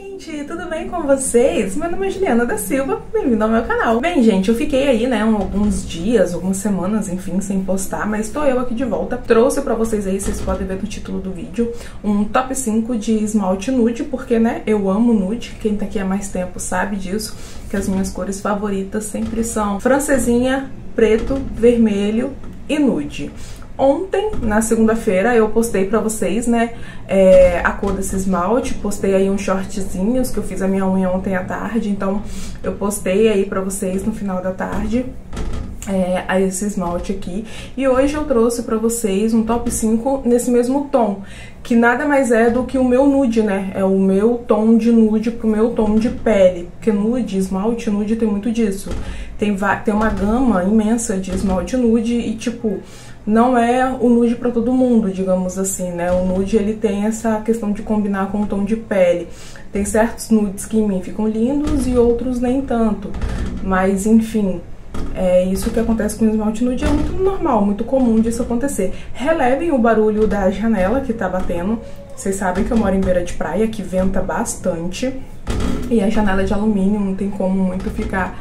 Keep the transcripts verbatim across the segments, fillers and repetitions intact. gente, tudo bem com vocês? Meu nome é Juliana da Silva, bem-vindo ao meu canal. Bem, gente, eu fiquei aí, né, um, alguns dias, algumas semanas, enfim, sem postar, mas tô eu aqui de volta. Trouxe pra vocês aí, vocês podem ver no título do vídeo, um top cinco de esmalte nude, porque, né, eu amo nude, quem tá aqui há mais tempo sabe disso, que as minhas cores favoritas sempre são francesinha, preto, vermelho e nude. Ontem, na segunda-feira, eu postei pra vocês, né, é, a cor desse esmalte, postei aí uns shortzinhos que eu fiz a minha unha ontem à tarde, então eu postei aí pra vocês no final da tarde é, a esse esmalte aqui. E hoje eu trouxe pra vocês um top cinco nesse mesmo tom, que nada mais é do que o meu nude, né, é o meu tom de nude pro meu tom de pele, porque nude, esmalte nude tem muito disso, tem, tem uma gama imensa de esmalte nude e, tipo, não é o nude pra todo mundo, digamos assim, né? O nude, ele tem essa questão de combinar com o tom de pele. Tem certos nudes que em mim ficam lindos e outros nem tanto. Mas, enfim, é isso que acontece com o esmalte nude, é muito normal, muito comum disso acontecer. Relevem o barulho da janela que tá batendo. Vocês sabem que eu moro em beira de praia, que venta bastante. E a janela é de alumínio, não tem como muito ficar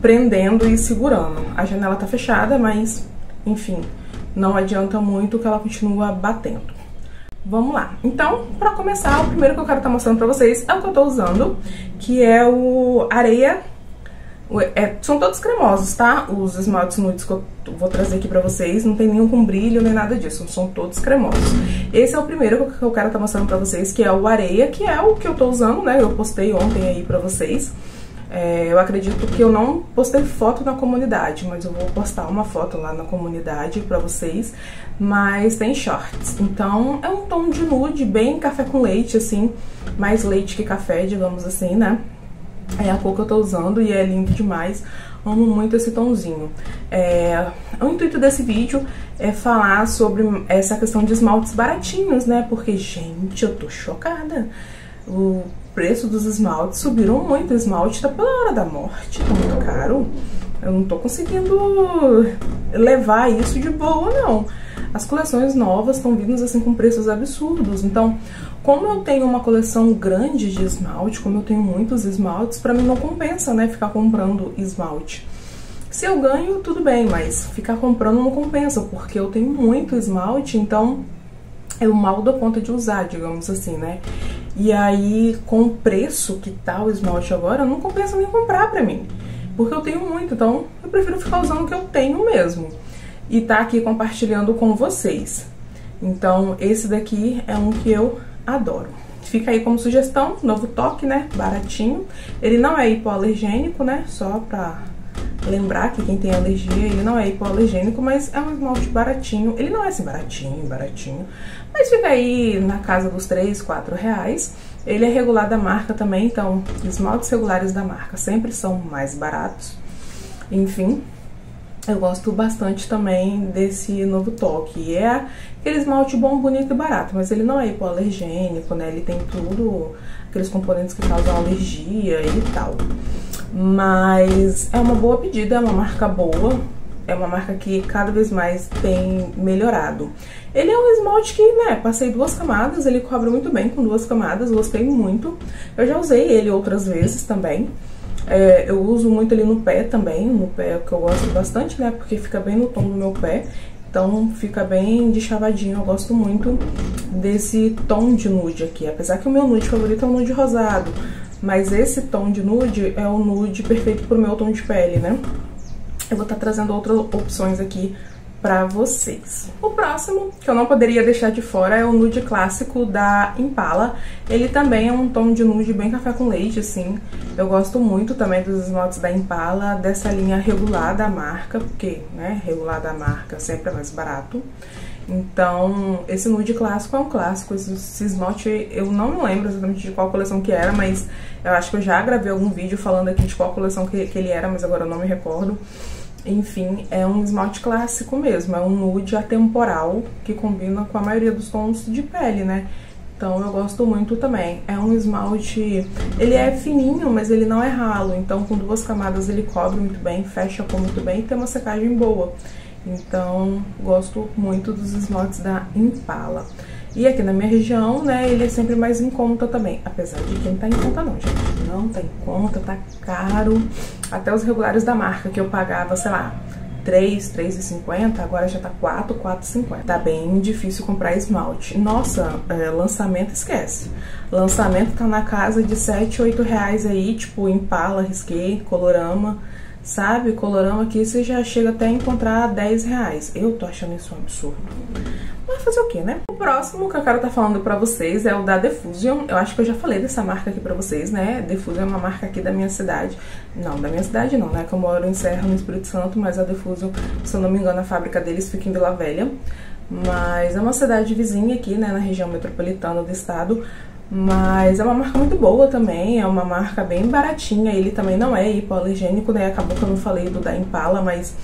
prendendo e segurando. A janela tá fechada, mas, enfim, não adianta muito que ela continua batendo. Vamos lá. Então, pra começar, o primeiro que eu quero estar mostrando pra vocês é o que eu tô usando, que é o areia. É, são todos cremosos, tá? Os esmaltes nudes que eu vou trazer aqui pra vocês. Não tem nenhum com brilho, nem nada disso. São todos cremosos. Esse é o primeiro que eu quero estar mostrando pra vocês, que é o areia, que é o que eu tô usando, né? Eu postei ontem aí pra vocês. É, eu acredito que eu não postei foto na comunidade, mas eu vou postar uma foto lá na comunidade pra vocês, mas tem shorts. Então é um tom de nude bem café com leite, assim, mais leite que café, digamos assim, né? É a cor que eu tô usando e é lindo demais, amo muito esse tomzinho. É, o intuito desse vídeo é falar sobre essa questão de esmaltes baratinhos, né? Porque, gente, eu tô chocada. O preço dos esmaltes subiram muito, o esmalte tá pela hora da morte, tá muito caro. Eu não tô conseguindo levar isso de boa, não. As coleções novas estão vindo assim com preços absurdos. Então, como eu tenho uma coleção grande de esmalte, como eu tenho muitos esmaltes, pra mim não compensa, né, ficar comprando esmalte. Se eu ganho, tudo bem, mas ficar comprando não compensa, porque eu tenho muito esmalte, então eu mal dou conta de usar, digamos assim, né? E aí, com o preço que tá o esmalte agora, não compensa nem comprar pra mim, porque eu tenho muito, então eu prefiro ficar usando o que eu tenho mesmo. E tá aqui compartilhando com vocês. Então, esse daqui é um que eu adoro. Fica aí como sugestão, novo toque, né, baratinho. Ele não é hipoalergênico, né, só pra lembrar que quem tem alergia, ele não é hipoalergênico, mas é um esmalte baratinho. Ele não é assim baratinho, baratinho, mas fica aí na casa dos três, quatro reais. Ele é regular da marca também, então esmaltes regulares da marca sempre são mais baratos. Enfim, eu gosto bastante também desse novo toque. É aquele esmalte bom, bonito e barato, mas ele não é hipoalergênico, né? Ele tem tudo, aqueles componentes que causam alergia e tal. Mas é uma boa pedida, é uma marca boa, é uma marca que cada vez mais tem melhorado. Ele é um esmalte que, né, passei duas camadas, ele cobre muito bem com duas camadas, gostei muito. Eu já usei ele outras vezes também. É, eu uso muito ele no pé também, no pé que eu gosto bastante, né, porque fica bem no tom do meu pé. Então fica bem de chavadinho, eu gosto muito desse tom de nude aqui. Apesar que o meu nude favorito é o nude rosado, mas esse tom de nude é o nude perfeito pro meu tom de pele, né? Eu vou estar trazendo outras opções aqui pra vocês. O próximo, que eu não poderia deixar de fora, é o nude clássico da Impala. Ele também é um tom de nude bem café com leite, assim. Eu gosto muito também dos esmaltes da Impala, dessa linha regular da marca, porque, né, regular da marca sempre é mais barato. Então, esse nude clássico é um clássico. Esse esmalte, eu não me lembro exatamente de qual coleção que era, mas eu acho que eu já gravei algum vídeo falando aqui de qual coleção que, que ele era, mas agora eu não me recordo. Enfim, é um esmalte clássico mesmo, é um nude atemporal que combina com a maioria dos tons de pele, né? Então eu gosto muito também. É um esmalte, ele é fininho, mas ele não é ralo, então com duas camadas ele cobre muito bem, fecha a cor muito bem e tem uma secagem boa. Então, gosto muito dos esmaltes da Impala. E aqui na minha região, né, ele é sempre mais em conta também. Apesar de que não tá em conta não, gente. Não tá em conta, tá caro. Até os regulares da marca que eu pagava, sei lá, três reais, três e cinquenta, agora já tá quatro reais, quatro e cinquenta. Tá bem difícil comprar esmalte. Nossa, é, lançamento esquece. Lançamento tá na casa de sete, oito reais aí, tipo Impala, Risqué, Colorama. Sabe, Colorama aqui você já chega até a encontrar dez reais. Eu tô achando isso um absurdo. Mas fazer o que, né? O próximo que a cara tá falando pra vocês é o da Diffusion. Eu acho que eu já falei dessa marca aqui pra vocês, né? Diffusion é uma marca aqui da minha cidade. Não, da minha cidade não, né? Que eu moro em Serra, no Espírito Santo. Mas a Diffusion, se eu não me engano, a fábrica deles fica em Vila Velha. Mas é uma cidade vizinha aqui, né? Na região metropolitana do estado. Mas é uma marca muito boa também, é uma marca bem baratinha. Ele também não é hipoalergênico, né? Acabou que eu não falei do da Impala, mas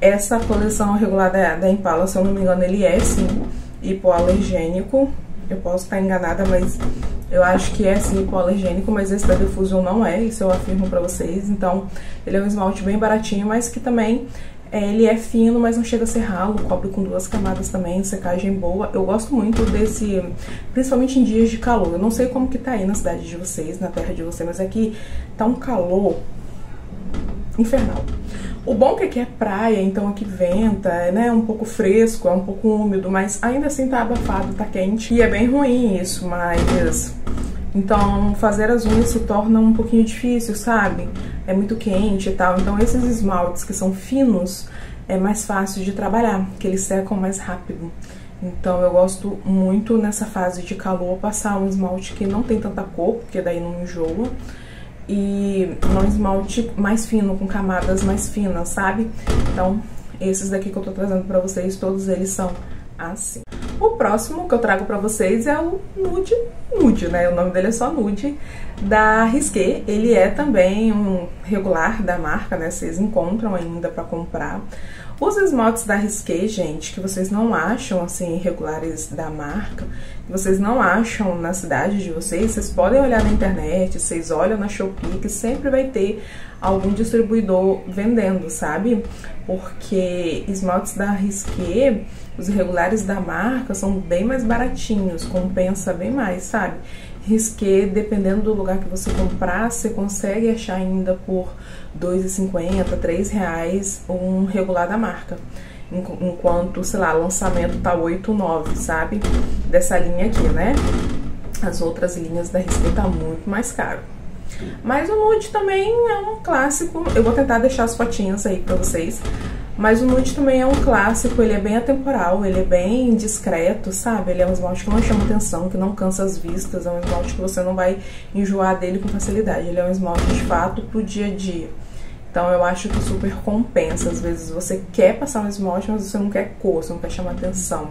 essa coleção regular da, da Impala, se eu não me engano, ele é sim hipoalergênico. Eu posso estar enganada, mas eu acho que é sim hipoalergênico, mas esse da Diffusion não é, isso eu afirmo pra vocês. Então, ele é um esmalte bem baratinho, mas que também... ele é fino, mas não chega a ser ralo, cobre com duas camadas também, secagem boa. Eu gosto muito desse, principalmente em dias de calor. Eu não sei como que tá aí na cidade de vocês, na terra de vocês, mas aqui tá um calor infernal. O bom é que aqui é praia, então aqui venta, é, né, um pouco fresco, é um pouco úmido, mas ainda assim tá abafado, tá quente. E é bem ruim isso, mas... então fazer as unhas se torna um pouquinho difícil, sabe? É muito quente e tal, então esses esmaltes que são finos é mais fácil de trabalhar, que eles secam mais rápido. Então eu gosto muito nessa fase de calor passar um esmalte que não tem tanta cor, porque daí não enjoa. E um esmalte mais fino, com camadas mais finas, sabe? Então esses daqui que eu tô trazendo pra vocês, todos eles são assim. O próximo que eu trago pra vocês é o nude, nude, né? O nome dele é só nude, da Risqué. Ele é também um regular da marca, né? Vocês encontram ainda pra comprar. Os esmaltes da Risqué, gente, que vocês não acham, assim, regulares da marca, que vocês não acham na cidade de vocês, vocês podem olhar na internet, vocês olham na Shopee, que sempre vai ter algum distribuidor vendendo, sabe? Porque esmaltes da Risqué, os regulares da marca, são bem mais baratinhos, compensa bem mais, sabe? Risqué, dependendo do lugar que você comprar, você consegue achar ainda por dois reais e cinquenta, três reais um regular da marca. Enquanto, sei lá, lançamento tá oito, nove, sabe? Dessa linha aqui, né? As outras linhas da Risqué tá muito mais caro. Mas o nude também é um clássico. Eu vou tentar deixar as fotinhas aí pra vocês. Mas o nude também é um clássico, ele é bem atemporal, ele é bem discreto, sabe? Ele é um esmalte que não chama atenção, que não cansa as vistas, é um esmalte que você não vai enjoar dele com facilidade. Ele é um esmalte de fato pro dia a dia. Então eu acho que super compensa. Às vezes você quer passar um esmalte, mas você não quer cor, você não quer chamar atenção.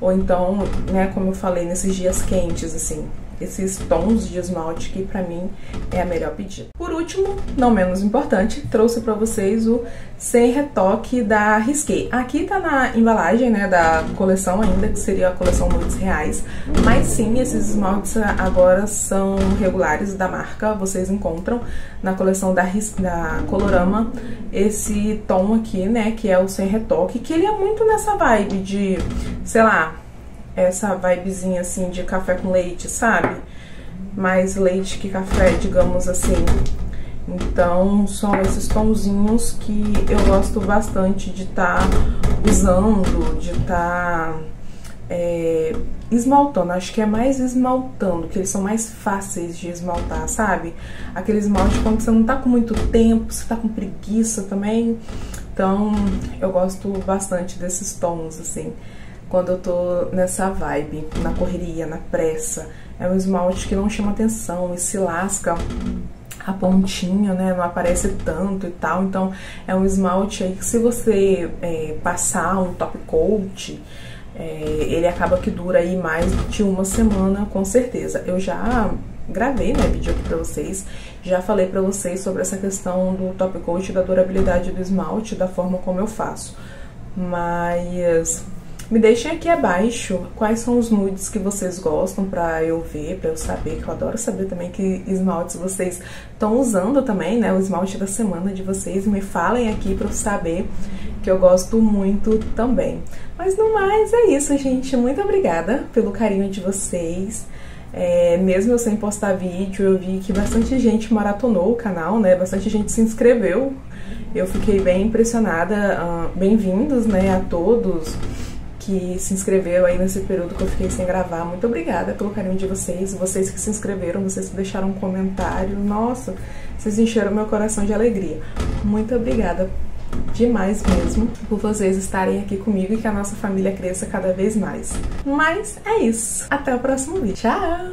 Ou então, né, como eu falei, nesses dias quentes, assim, esses tons de esmalte que pra mim é a melhor pedida. Por último, não menos importante, trouxe pra vocês o Sem Retoque da Risqué. Aqui tá na embalagem, né, da coleção ainda, que seria a coleção Nudes Reais, mas sim, esses esmaltes agora são regulares da marca. Vocês encontram na coleção da, da Colorama esse tom aqui, né, que é o Sem Retoque, que ele é muito nessa vibe de, sei lá, essa vibezinha assim de café com leite, sabe? Mais leite que café, digamos assim. Então são esses tonzinhos que eu gosto bastante de estar tá usando, de estar tá, é, esmaltando. Acho que é mais esmaltando, que eles são mais fáceis de esmaltar, sabe? Aquele esmalte quando você não tá com muito tempo, você tá com preguiça também. Então eu gosto bastante desses tons, assim, quando eu tô nessa vibe, na correria, na pressa. É um esmalte que não chama atenção e se lasca a pontinha, né? Não aparece tanto e tal. Então é um esmalte aí que, se você é, passar um top coat, é, ele acaba que dura aí mais de uma semana, com certeza. Eu já gravei, né, vídeo aqui pra vocês, já falei pra vocês sobre essa questão do top coat, da durabilidade do esmalte, da forma como eu faço. Mas... Me deixem aqui abaixo quais são os nudes que vocês gostam pra eu ver, pra eu saber, que eu adoro saber também que esmaltes vocês estão usando também, né? O esmalte da semana de vocês. Me falem aqui pra eu saber, que eu gosto muito também. Mas no mais é isso, gente. Muito obrigada pelo carinho de vocês. É, mesmo eu sem postar vídeo, eu vi que bastante gente maratonou o canal, né? Bastante gente se inscreveu. Eu fiquei bem impressionada. Uh, Bem-vindos, né, a todos que se inscreveram aí nesse período que eu fiquei sem gravar. Muito obrigada pelo carinho de vocês. Vocês que se inscreveram, vocês que deixaram um comentário. Nossa, vocês encheram meu coração de alegria. Muito obrigada demais mesmo por vocês estarem aqui comigo e que a nossa família cresça cada vez mais. Mas é isso. Até o próximo vídeo. Tchau!